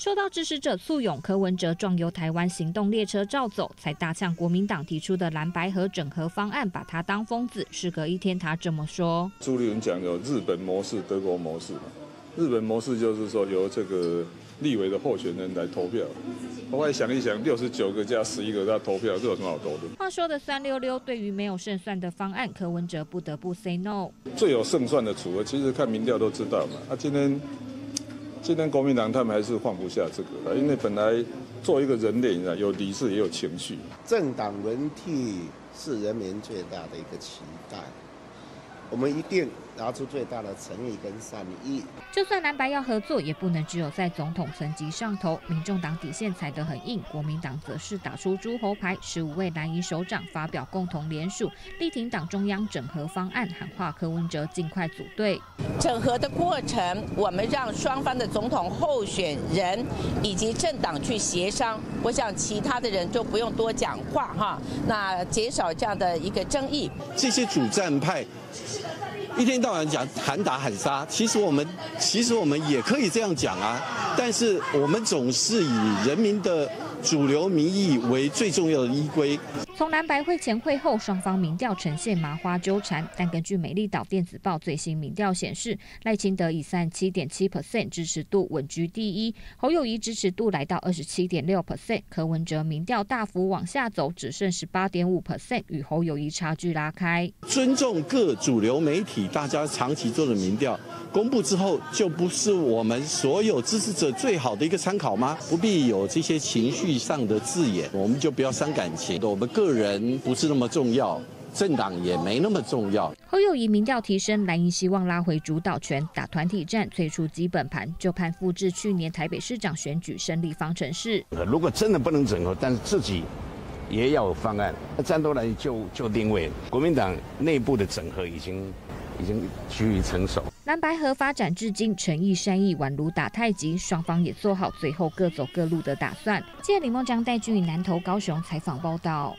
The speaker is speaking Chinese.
受到支持者簇拥，柯文哲壮游台湾行动列车照走，才大呛国民党提出的蓝白合整合方案，把他当疯子。事隔一天，他这么说：朱立伦讲有日本模式、德国模式嘛，日本模式就是说由这个立委的候选人来投票。 我也想一想，69个加11个，他投票，这有什么好投的？话说的366，对于没有胜算的方案，柯文哲不得不 say no。最有胜算的组合，其实看民调都知道嘛。今天国民党他们还是放不下这个，因为本来做一个人类啊，有理智也有情绪。政党轮替是人民最大的一个期待。 我们一定拿出最大的诚意跟善意。就算蓝白要合作，也不能只有在总统层级上头。民众党底线踩得很硬，国民党则是打出诸侯牌。15位蓝营首长发表共同联署，力挺党中央整合方案，喊话柯文哲尽快组队。整合的过程，我们让双方的总统候选人以及政党去协商。我想其他的人就不用多讲话哈，那减少这样的一个争议。这些主战派。 一天到晚讲喊打喊杀，其实我们也可以这样讲啊，但是我们总是以人民的主流民意为最重要的依归。从蓝白会前会后，双方民调呈现麻花纠缠，但根据美丽岛电子报最新民调显示，赖清德以37.7% 支持度稳居第一，侯友宜支持度来到27.6%，柯文哲民调大幅往下走，只剩18.5%，与侯友宜差距拉开。尊重各主流媒体。 大家长期做的民调公布之后，就不是我们所有支持者最好的一个参考吗？不必有这些情绪上的字眼，我们就不要伤感情。我们个人不是那么重要，政党也没那么重要。侯友宜民调提升，蓝营希望拉回主导权，打团体战，退出基本盘，就盼复制去年台北市长选举胜利方程式。如果真的不能整合，但是自己。 也要有方案，那战斗蓝就定位，国民党内部的整合已经趋于成熟。蓝白合发展至今，诚意善意宛如打太极，双方也做好最后各走各路的打算。记者李梦章、戴俊宇南投、高雄采访报道。